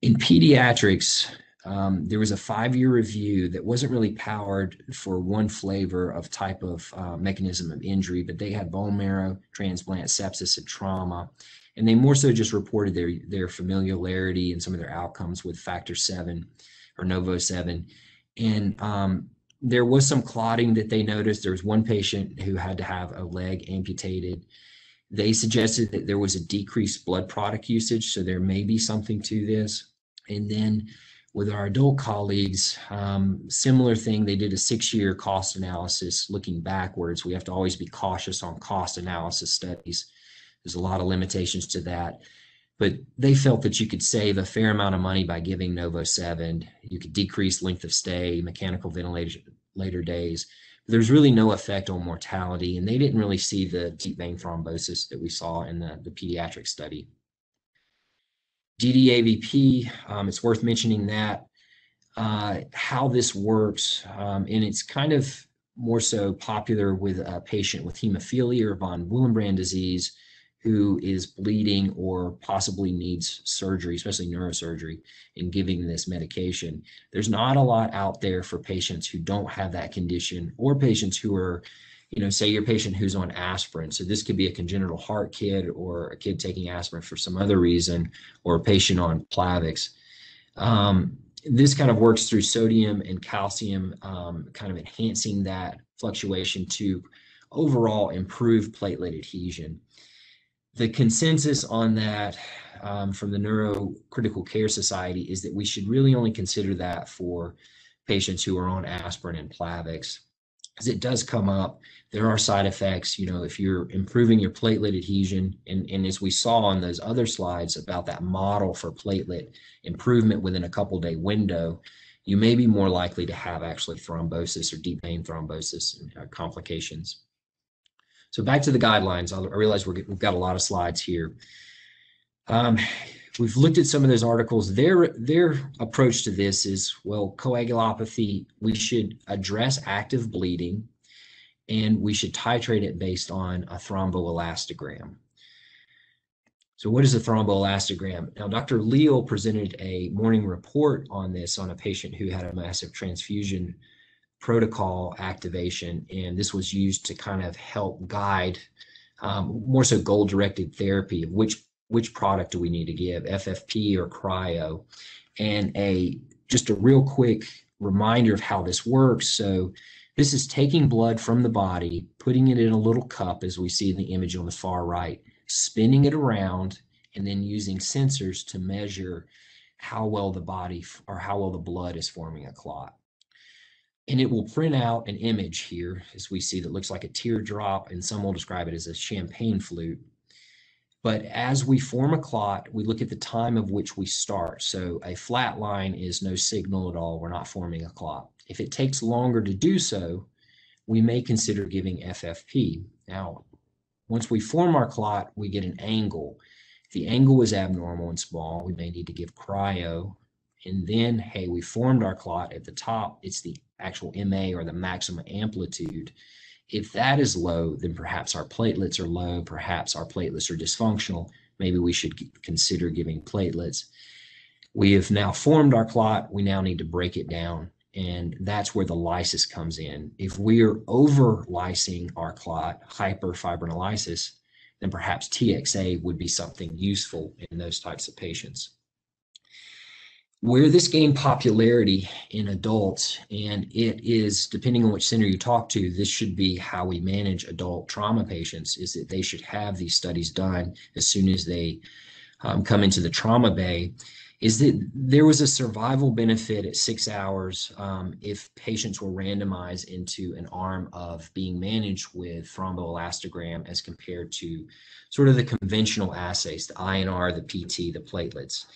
In pediatrics, um, there was a five-year review that wasn't really powered for one flavor of type of uh, mechanism of injury, but they had bone marrow transplant, sepsis, and trauma, and they more so just reported their, their familiarity and some of their outcomes with factor seven or Novo seven. And um, there was some clotting that they noticed. There was one patient who had to have a leg amputated. They suggested that there was a decreased blood product usage, so there may be something to this. And then with our adult colleagues, um, similar thing, they did a six-year cost analysis looking backwards. We have to always be cautious on cost analysis studies. There's a lot of limitations to that. But they felt that you could save a fair amount of money by giving Novo seven. You could decrease length of stay, mechanical ventilation, later days. But there's really no effect on mortality, and they didn't really see the deep vein thrombosis that we saw in the, the pediatric study. D D A V P, um, it's worth mentioning that, uh, how this works, um, and it's kind of more so popular with a patient with hemophilia or von Willebrand disease who is bleeding or possibly needs surgery, especially neurosurgery, in giving this medication. There's not a lot out there for patients who don't have that condition, or patients who are, you know, say your patient who's on aspirin. So this could be a congenital heart kid, or a kid taking aspirin for some other reason, or a patient on Plavix. Um, this kind of works through sodium and calcium, um, kind of enhancing that fluctuation to overall improve platelet adhesion. The consensus on that um, from the Neurocritical Care Society is that we should really only consider that for patients who are on aspirin and Plavix, because it does come up. There are side effects, you know, if you're improving your platelet adhesion, and, and as we saw on those other slides about that model for platelet improvement within a couple day window, you may be more likely to have actually thrombosis or deep vein thrombosis and uh, complications. So back to the guidelines. I realize we're, we've got a lot of slides here. Um, we've looked at some of those articles. Their, their approach to this is, well, coagulopathy, we should address active bleeding, and we should titrate it based on a thromboelastogram. So what is a thromboelastogram? Now, Doctor Leal presented a morning report on this on a patient who had a massive transfusion protocol activation, and this was used to kind of help guide um, more so goal-directed therapy of which which product do we need to give, F F P or cryo. And a just a real quick reminder of how this works. So this is taking blood from the body, putting it in a little cup, as we see in the image on the far right, spinning it around, and then using sensors to measure how well the body or how well the blood is forming a clot. And it will print out an image here, as we see, that looks like a teardrop, and some will describe it as a champagne flute. But as we form a clot, we look at the time of which we start. So a flat line is no signal at all. We're not forming a clot. If it takes longer to do so, we may consider giving F F P. Now, once we form our clot, we get an angle. If the angle is abnormal and small, we may need to give cryo. And then, hey, we formed our clot at the top. It's the actual M A or the maximum amplitude. If that is low, then perhaps our platelets are low, perhaps our platelets are dysfunctional. Maybe we should consider giving platelets. We have now formed our clot. We now need to break it down, and that's where the lysis comes in. If we are over-lysing our clot, hyperfibrinolysis, then perhaps T X A would be something useful in those types of patients. Where this gained popularity in adults, and it is, depending on which center you talk to, this should be how we manage adult trauma patients, is that they should have these studies done as soon as they um, come into the trauma bay, is that there was a survival benefit at six hours um, if patients were randomized into an arm of being managed with thromboelastogram as compared to sort of the conventional assays, the I N R, the P T, the platelets.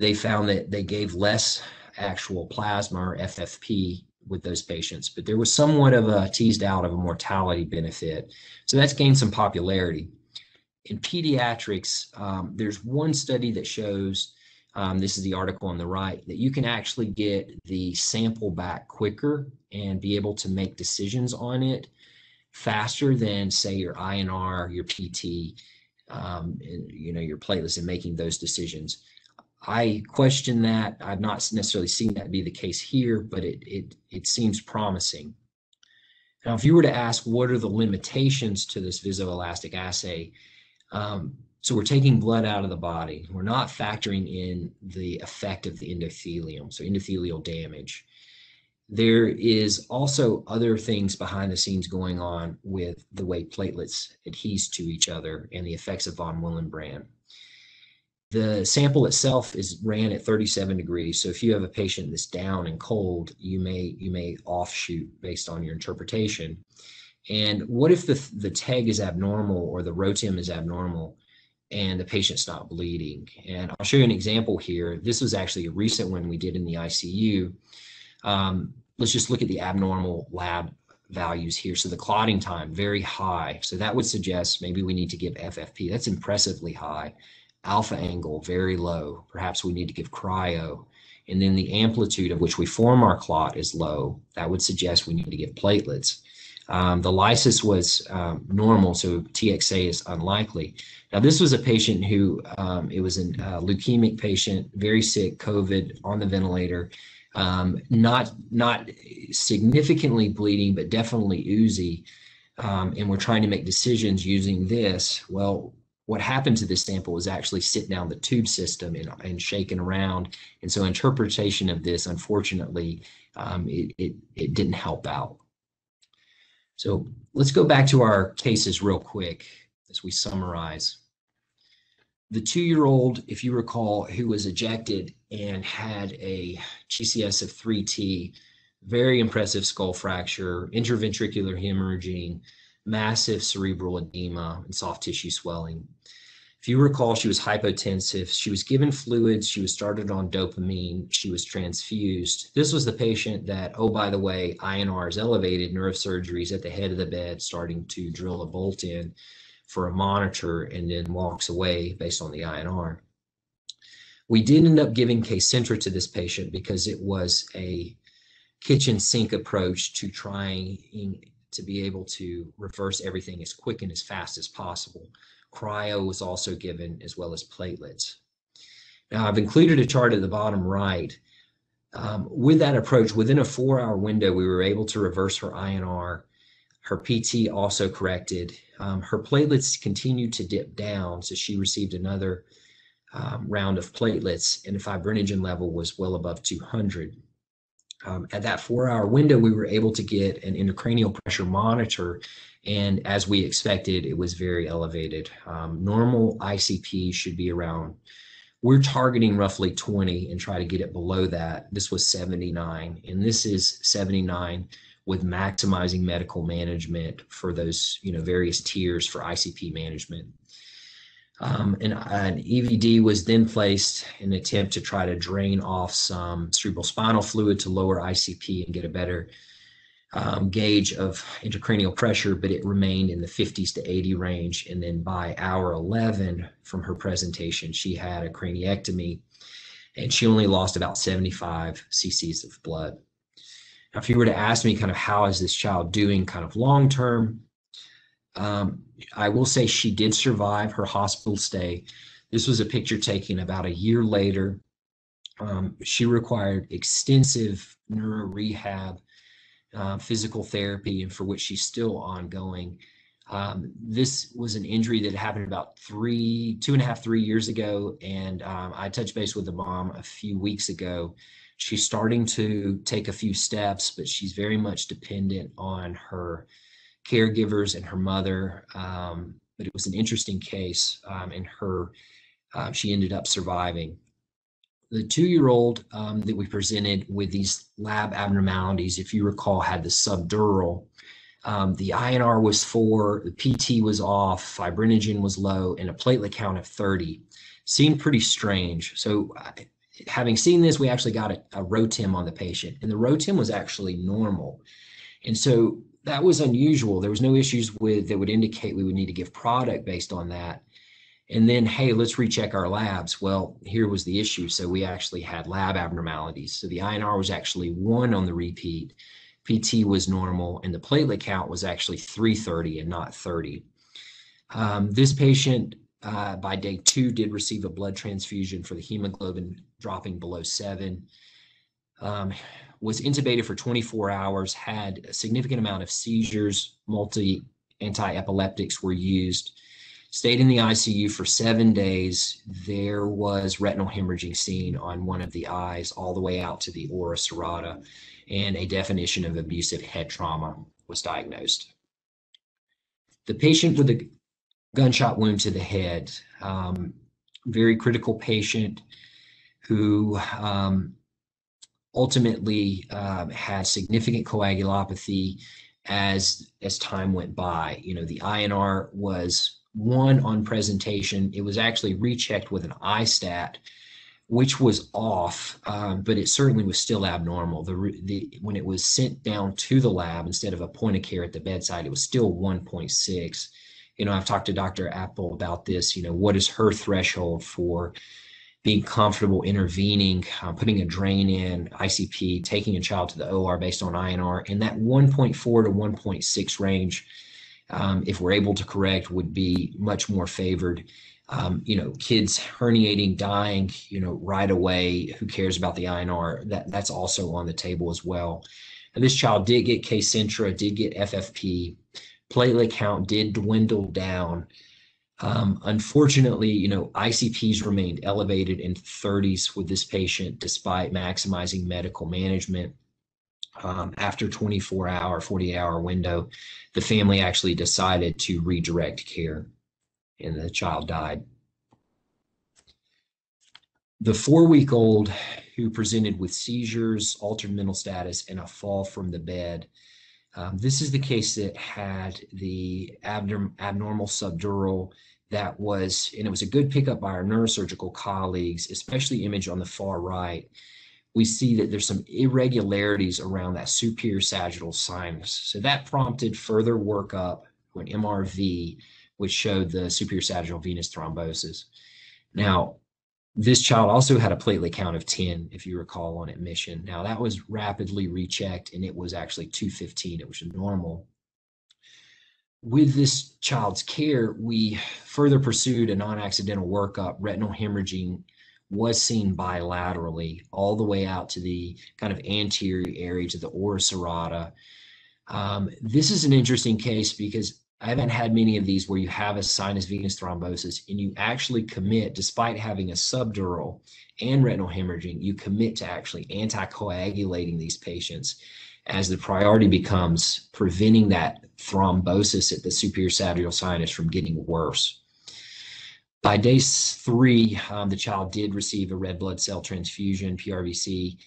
They found that they gave less actual plasma or F F P with those patients, but there was somewhat of a teased out of a mortality benefit. So that's gained some popularity. In pediatrics, um, there's one study that shows, um, this is the article on the right, that you can actually get the sample back quicker and be able to make decisions on it faster than, say, your I N R, your P T, um, and, you know, your platelets, and making those decisions. I question that. I've not necessarily seen that be the case here, but it, it, it seems promising. Now, if you were to ask, what are the limitations to this viscoelastic assay? Um, so we're taking blood out of the body. We're not factoring in the effect of the endothelium, so endothelial damage. There is also other things behind the scenes going on with the way platelets adhere to each other and the effects of von Willebrand. The sample itself is ran at thirty-seven degrees. So if you have a patient that's down and cold, you may you may offshoot based on your interpretation. And what if the, the T E G is abnormal or the ROTEM is abnormal and the patient's not bleeding? And I'll show you an example here. This was actually a recent one we did in the I C U. Um, let's just look at the abnormal lab values here. So the clotting time, very high. So that would suggest maybe we need to give F F P. That's impressively high. Alpha angle, very low. Perhaps we need to give cryo. And then the amplitude of which we form our clot is low. That would suggest we need to give platelets. Um, the lysis was um, normal, so T X A is unlikely. Now, this was a patient who, um, it was a uh, leukemic patient, very sick, COVID, on the ventilator, um, not, not significantly bleeding, but definitely oozy. Um, and we're trying to make decisions using this. Well, what happened to this sample is actually sit down the tube system and, and shaken around. And so interpretation of this, unfortunately, um, it, it, it didn't help out. So let's go back to our cases real quick as we summarize. The two-year-old, if you recall, who was ejected and had a G C S of three T, very impressive skull fracture, intraventricular hemorrhaging, massive cerebral edema, and soft tissue swelling. If you recall, she was hypotensive. She was given fluids. She was started on dopamine. She was transfused. This was the patient that, oh, by the way, I N R is elevated, neurosurgery is at the head of the bed, starting to drill a bolt in for a monitor, and then walks away based on the I N R. We did end up giving Kcentra to this patient because it was a kitchen sink approach to trying to be able to reverse everything as quick and as fast as possible. Cryo was also given, as well as platelets. Now, I've included a chart at the bottom right. Um, with that approach, within a four-hour window, we were able to reverse her I N R. Her P T also corrected. Um, her platelets continued to dip down, so she received another um, round of platelets, and the fibrinogen level was well above two hundred. Um, at that four-hour window, we were able to get an intracranial pressure monitor, and as we expected, it was very elevated. Um, normal I C P should be around, we're targeting roughly twenty and try to get it below that. This was seventy-nine, and this is seventy-nine with maximizing medical management for those, you know, various tiers for I C P management. Um, and an E V D was then placed in an attempt to try to drain off some cerebrospinal fluid to lower I C P and get a better um, gauge of intracranial pressure, but it remained in the fifties to eighty range. And then by hour eleven from her presentation, she had a craniectomy, and she only lost about seventy-five C C's of blood. Now, if you were to ask me kind of how is this child doing kind of long term, um, I will say she did survive her hospital stay. This was a picture taken about a year later. Um, she required extensive neuro rehab, uh, physical therapy, and for which she's still ongoing. Um, this was an injury that happened about three, two and a half, three years ago. And um, I touched base with the mom a few weeks ago. She's starting to take a few steps, but she's very much dependent on her caregivers and her mother, um, but it was an interesting case, um, and her, uh, she ended up surviving. The two-year-old um, that we presented with these lab abnormalities, if you recall, had the subdural. Um, the I N R was four, the P T was off, fibrinogen was low, and a platelet count of thirty. Seemed pretty strange. So uh, having seen this, we actually got a, a ROTEM on the patient, and the ROTEM was actually normal. And so that was unusual. There was no issues with that would indicate we would need to give product based on that. And then, hey, let's recheck our labs. Well, here was the issue. So we actually had lab abnormalities. So the I N R was actually one on the repeat, P T was normal, and the platelet count was actually three thirty and not thirty. Um, this patient uh, by day two did receive a blood transfusion for the hemoglobin dropping below seven. Um, was intubated for twenty-four hours, had a significant amount of seizures, multi anti-epileptics were used, stayed in the I C U for seven days. There was retinal hemorrhaging seen on one of the eyes all the way out to the ora serrata, and a definition of abusive head trauma was diagnosed. The patient with a gunshot wound to the head, um, very critical patient who um, ultimately um, had significant coagulopathy as as time went by. You know, the I N R was one on presentation. It was actually rechecked with an I STAT, which was off, um, but it certainly was still abnormal. The, the when it was sent down to the lab instead of a point of care at the bedside, it was still one point six. You know, I've talked to Doctor Apple about this. You know, what is her threshold for being comfortable intervening, uh, putting a drain in, I C P, taking a child to the O R based on I N R, and that one point four to one point six range, um, if we're able to correct, would be much more favored. Um, you know, kids herniating, dying, you know, right away, who cares about the I N R? That, that's also on the table as well. And this child did get Kcentra, did get F F P, platelet count did dwindle down. Um, unfortunately, you know, I C Ps remained elevated in the thirties with this patient, despite maximizing medical management. Um, after twenty-four hour, forty-eight hour window, the family actually decided to redirect care, and the child died. The four-week-old who presented with seizures, altered mental status, and a fall from the bed. Um, this is the case that had the abnorm abnormal subdural that was, and it was a good pickup by our neurosurgical colleagues, especially image on the far right. We see that there's some irregularities around that superior sagittal sinus. So that prompted further workup to an M R V, which showed the superior sagittal venous thrombosis. Now, this child also had a platelet count of ten, if you recall, on admission. Now, that was rapidly rechecked, and it was actually two fifteen. It was normal. With this child's care, we further pursued a non-accidental workup. Retinal hemorrhaging was seen bilaterally all the way out to the kind of anterior area to the ora serrata. Um, this is an interesting case because I haven't had many of these where you have a sinus venous thrombosis and you actually commit, despite having a subdural and retinal hemorrhaging, you commit to actually anticoagulating these patients, as the priority becomes preventing that thrombosis at the superior sagittal sinus from getting worse. By day three, um, the child did receive a red blood cell transfusion, P R B C,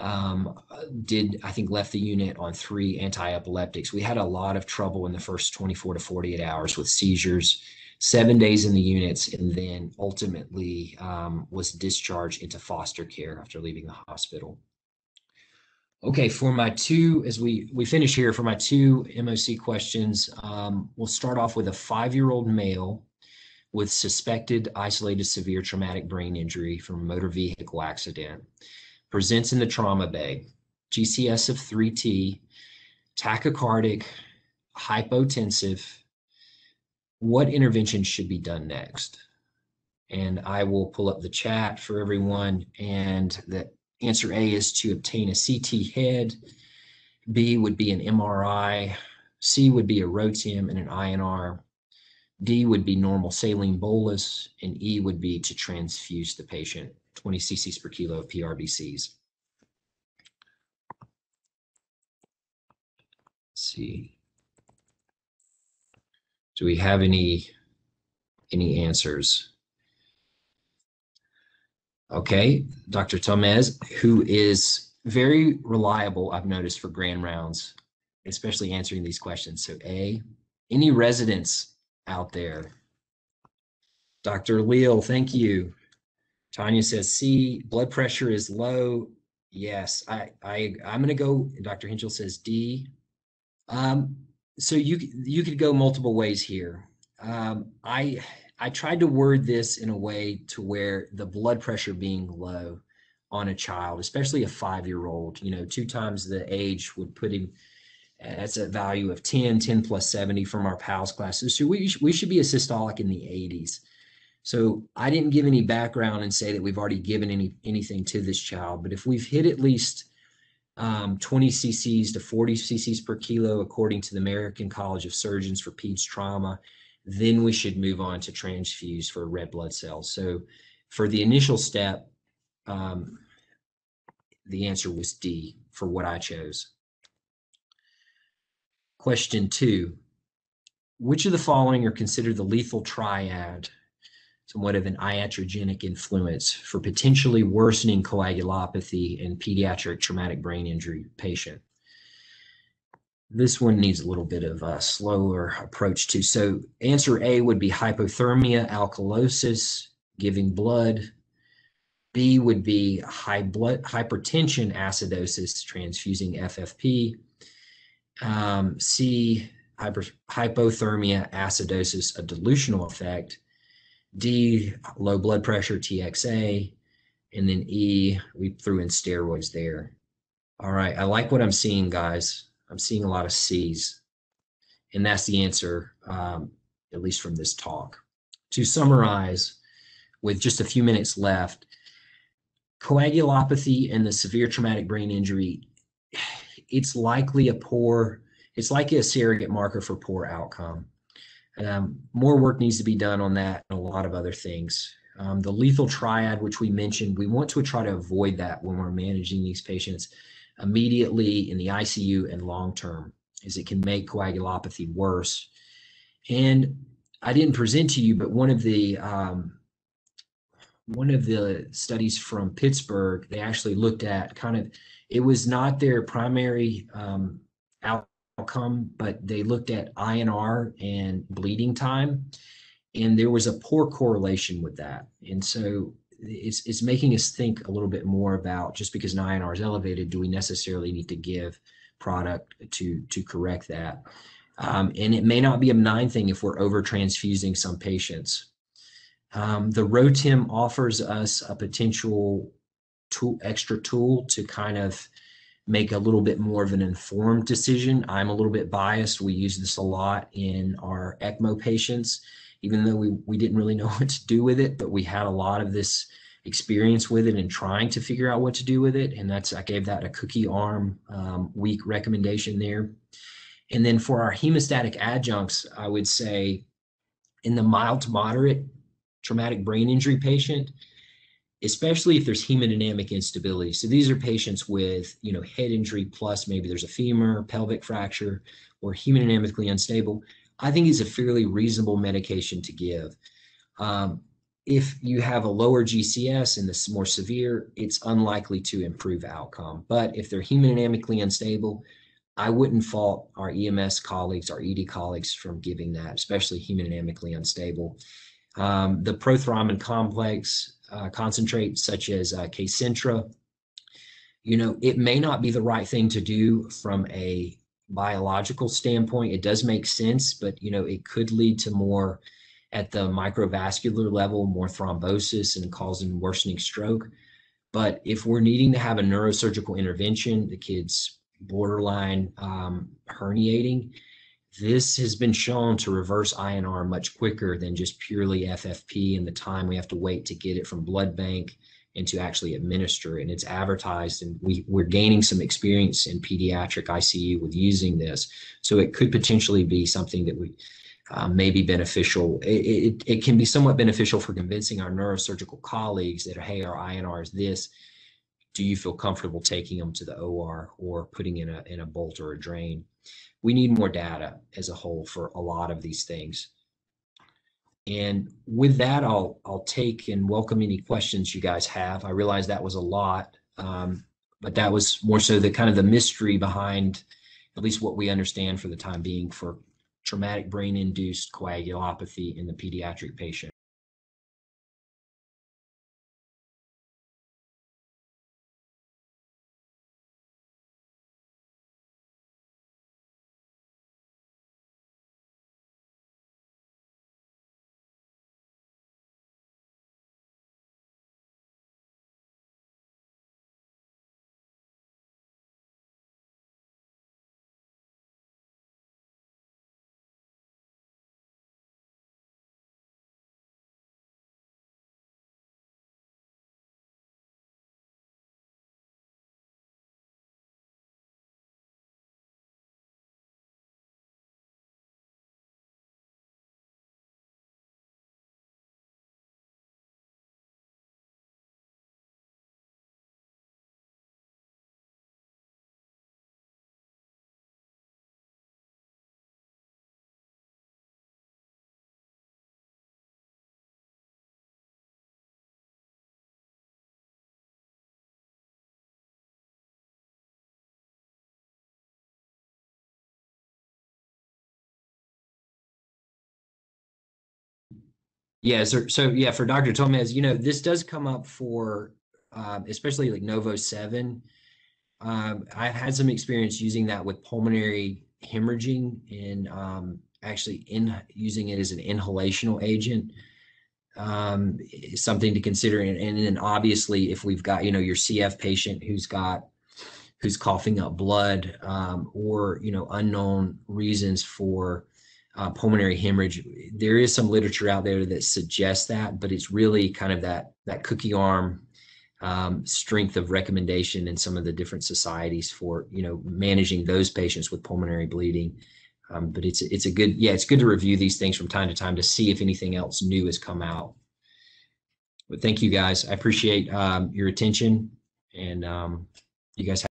um, did, I think, left the unit on three anti-epileptics. We had a lot of trouble in the first twenty-four to forty-eight hours with seizures, seven days in the units, and then ultimately um, was discharged into foster care after leaving the hospital. Okay, for my two, as we, we finish here, for my two M O C questions, um, we'll start off with a five-year-old male with suspected isolated severe traumatic brain injury from a motor vehicle accident, presents in the trauma bay, G C S of three T, tachycardic, hypotensive. What intervention should be done next? And I will pull up the chat for everyone, and that answer A is to obtain a C T head, B would be an M R I, C would be a ROTEM and an I N R, D would be normal saline bolus, and E would be to transfuse the patient, twenty C Cs per kilo of P R B Cs. Let's see, do we have any, any answers? Okay, Doctor Tomez, who is very reliable, I've noticed, for grand rounds, especially answering these questions. So A, any residents out there? Doctor Leal, thank you. Tanya says C, blood pressure is low. Yes, I, I, I'm gonna go, Doctor Hinchell says D. Um, so you, you could go multiple ways here. Um, I. I tried to word this in a way to where the blood pressure being low on a child, especially a five-year-old, you know, two times the age would put him, that's a value of ten, ten plus seventy from our PALS classes. So we, we should be a systolic in the eighties. So I didn't give any background and say that we've already given any anything to this child, but if we've hit at least um, twenty C Cs to forty C Cs per kilo, according to the American College of Surgeons for Peds Trauma, then we should move on to transfuse for red blood cells. So for the initial step, um, the answer was D for what I chose. Question two, which of the following are considered the lethal triad, somewhat of an iatrogenic influence for potentially worsening coagulopathy in pediatric traumatic brain injury patient? This one needs a little bit of a slower approach to. So answer A would be hypothermia, alkalosis, giving blood. B would be high blood hypertension, acidosis, transfusing F F P. Um, C, hyper, hypothermia, acidosis, a dilutional effect. D, low blood pressure, T X A. And then E, we threw in steroids there. All right, I like what I'm seeing, guys. I'm seeing a lot of C's, and that's the answer, um, at least from this talk. To summarize, with just a few minutes left, coagulopathy and the severe traumatic brain injury, it's likely a poor, it's likely a surrogate marker for poor outcome. Um, more work needs to be done on that and a lot of other things. Um, the lethal triad, which we mentioned, we want to try to avoid that when we're managing these patients immediately in the I C U and long term, as it can make coagulopathy worse. And I didn't present to you, but one of the um, one of the studies from Pittsburgh, they actually looked at kind of, it was not their primary um, outcome, but they looked at I N R and bleeding time, and there was a poor correlation with that. And so It's, it's making us think a little bit more about, just because an I N R is elevated, do we necessarily need to give product to, to correct that? Um, and it may not be a benign thing if we're over transfusing some patients. Um, the ROTEM offers us a potential tool, extra tool to kind of make a little bit more of an informed decision. I'm a little bit biased. We use this a lot in our ECMO patients, even though we, we didn't really know what to do with it, but we had a lot of this experience with it and trying to figure out what to do with it. And that's, I gave that a cookie arm um, week recommendation there. And then for our hemostatic adjuncts, I would say in the mild to moderate traumatic brain injury patient, especially if there's hemodynamic instability. So these are patients with, you know, head injury plus maybe there's a femur, pelvic fracture, or hemodynamically unstable. I think it's a fairly reasonable medication to give. Um, if you have a lower G C S and this is more severe, it's unlikely to improve outcome. But if they're hemodynamically unstable, I wouldn't fault our E M S colleagues, our E D colleagues from giving that, especially hemodynamically unstable. Um, the prothrombin complex uh, concentrates such as uh, Kcentra, you know, it may not be the right thing to do from a biological standpoint. It does make sense, but, you know, it could lead to more at the microvascular level, more thrombosis and causing worsening stroke. But if we're needing to have a neurosurgical intervention, the kid's borderline um, herniating, this has been shown to reverse I N R much quicker than just purely F F P and the time we have to wait to get it from blood bank and to actually administer it. And it's advertised, and we, we're gaining some experience in pediatric I C U with using this. So it could potentially be something that we uh, may be beneficial. It, it, it can be somewhat beneficial for convincing our neurosurgical colleagues that, hey, our I N R is this. Do you feel comfortable taking them to the O R or putting in a, in a bolt or a drain? We need more data as a whole for a lot of these things. And with that, I'll, I'll take and welcome any questions you guys have. I realize that was a lot, um, but that was more so the kind of the mystery behind at least what we understand for the time being for traumatic brain-induced coagulopathy in the pediatric patient. Yeah, so, so yeah, for Doctor Tomez, you know, this does come up for, uh, especially like Novo seven. Um, I've had some experience using that with pulmonary hemorrhaging and um, actually in using it as an inhalational agent, um, is something to consider. And, and then obviously if we've got, you know, your C F patient who's got, who's coughing up blood um, or, you know, unknown reasons for Uh, pulmonary hemorrhage, there is some literature out there that suggests that, but it's really kind of that that cookie arm um, strength of recommendation in some of the different societies for, you know, managing those patients with pulmonary bleeding. Um, but it's it's a good yeah it's good to review these things from time to time to see if anything else new has come out. But thank you guys, I appreciate um, your attention, and um, you guys have